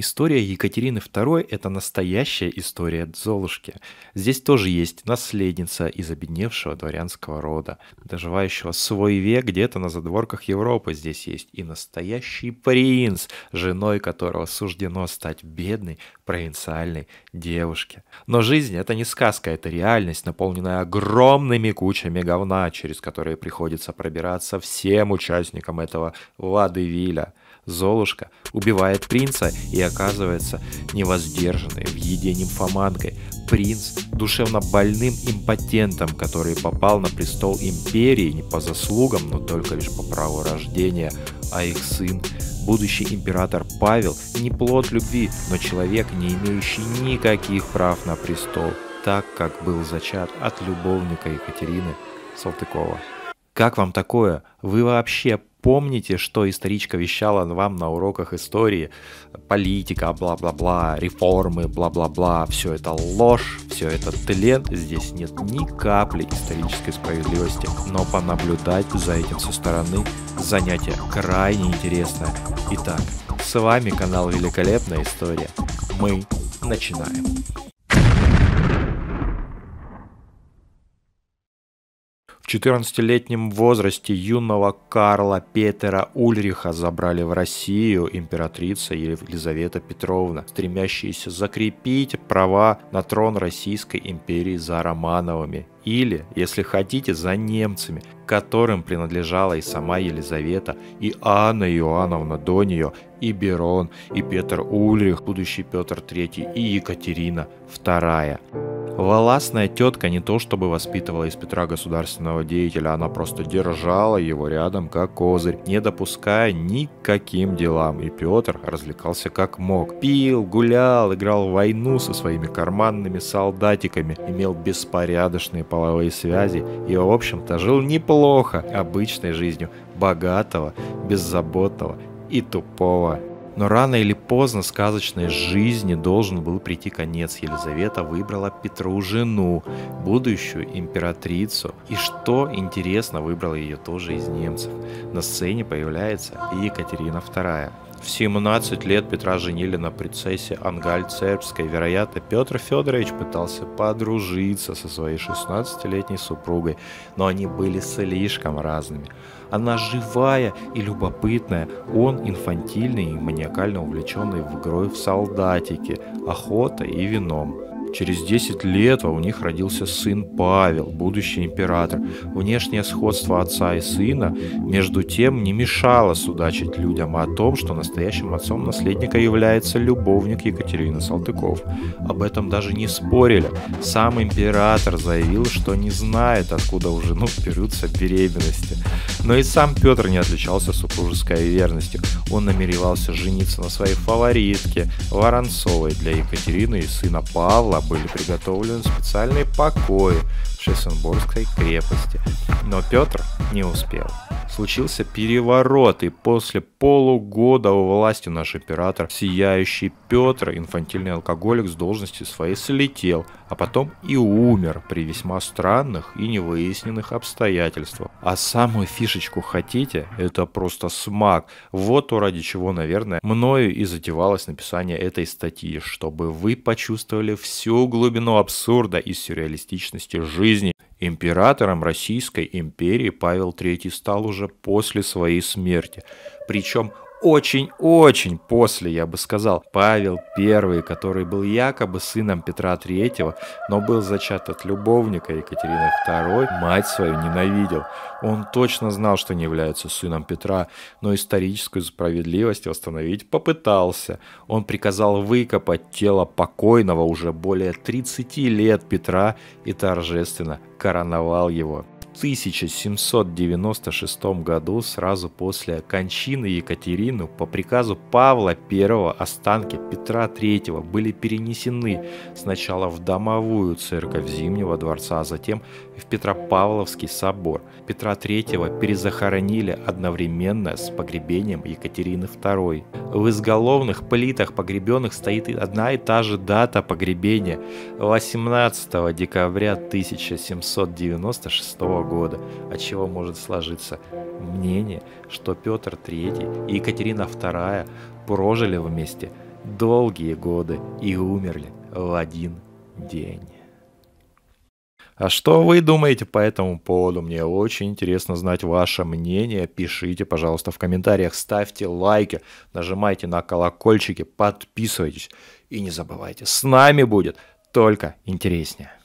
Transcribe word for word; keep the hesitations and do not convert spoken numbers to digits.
История Екатерины Второй – это настоящая история Золушки. Здесь тоже есть наследница из обедневшего дворянского рода, доживающего свой век где-то на задворках Европы. Здесь есть и настоящий принц, женой которого суждено стать бедной провинциальной девушке. Но жизнь – это не сказка, это реальность, наполненная огромными кучами говна, через которые приходится пробираться всем участникам этого водевиля. Золушка убивает принца и оказывается невоздержанной в еде нимфоманкой. Принц душевно больным импотентом, который попал на престол империи не по заслугам, но только лишь по праву рождения, а их сын, будущий император Павел, не плод любви, но человек, не имеющий никаких прав на престол, так как был зачат от любовника Екатерины Салтыкова. Как вам такое? Вы вообще помните, что историчка вещала вам на уроках истории? Политика, бла-бла-бла, реформы, бла-бла-бла. Все это ложь, все это тлен. Здесь нет ни капли исторической справедливости. Но понаблюдать за этим со стороны занятие крайне интересное. Итак, с вами канал Великолепная История. Мы начинаем. В четырнадцатилетнем возрасте юного Карла Петера Ульриха забрали в Россию императрица Елизавета Петровна, стремящаяся закрепить права на трон Российской империи за Романовыми, или, если хотите, за немцами, которым принадлежала и сама Елизавета, и Анна Иоанновна до нее, и Берон, и Петр Ульрих, будущий Петр Третий, и Екатерина Вторая. Властная тетка не то чтобы воспитывала из Петра государственного деятеля, она просто держала его рядом как козырь, не допуская никаким делам, и Петр развлекался как мог. Пил, гулял, играл в войну со своими карманными солдатиками, имел беспорядочные половые связи и, в общем-то, жил неплохо обычной жизнью богатого, беззаботного и тупого. Но рано или поздно сказочной жизни должен был прийти конец. Елизавета выбрала Петру жену, будущую императрицу. И что интересно, выбрала ее тоже из немцев. На сцене появляется Екатерина Вторая. В семнадцать лет Петра женили на принцессе Ангаль Цербской. Вероятно, Петр Федорович пытался подружиться со своей шестнадцатилетней супругой, но они были слишком разными. Она живая и любопытная, он инфантильный и маниакально увлеченный в игрой в солдатики, охотой и вином. Через десять лет у них родился сын Павел, будущий император. Внешнее сходство отца и сына, между тем, не мешало судачить людям о том, что настоящим отцом наследника является любовник Екатерины Салтыков. Об этом даже не спорили. Сам император заявил, что не знает, откуда у жены берутся беременности. Но и сам Петр не отличался супружеской верностью. Он намеревался жениться на своей фаворитке Воронцовой. Для Екатерины и сына Павла были приготовлены специальные покои в Шлиссельбургской крепости. Но Петр не успел. Случился переворот, и после полугода у власти наш император, сияющий Петр, инфантильный алкоголик, с должности своей слетел, а потом и умер при весьма странных и невыясненных обстоятельствах. А самую фишечку хотите? Это просто смак. Вот то, ради чего, наверное, мною и затевалось написание этой статьи, чтобы вы почувствовали всю глубину абсурда и сюрреалистичности жизни. Императором Российской империи Павел Третий стал уже после своей смерти. Причем очень-очень после, я бы сказал. Павел Первый, который был якобы сыном Петра Третьего, но был зачат от любовника Екатерины Второй, мать свою ненавидел. Он точно знал, что не является сыном Петра, но историческую справедливость восстановить попытался. Он приказал выкопать тело покойного уже более тридцати лет Петра и торжественно короновал его. В тысяча семьсот девяносто шестом году, сразу после кончины Екатерины, по приказу Павла Первого останки Петра Третьего были перенесены сначала в Домовую церковь Зимнего дворца, а затем в Петропавловский собор. Петра Третьего перезахоронили одновременно с погребением Екатерины Второй. В изголовных плитах погребенных стоит одна и та же дата погребения – восемнадцатого декабря тысяча семьсот девяносто шестого года, от чего может сложиться мнение, что Петр Третий и Екатерина Вторая прожили вместе долгие годы и умерли в один день. А что вы думаете по этому поводу? Мне очень интересно знать ваше мнение. Пишите, пожалуйста, в комментариях, ставьте лайки, нажимайте на колокольчики, подписывайтесь и не забывайте, с нами будет только интереснее.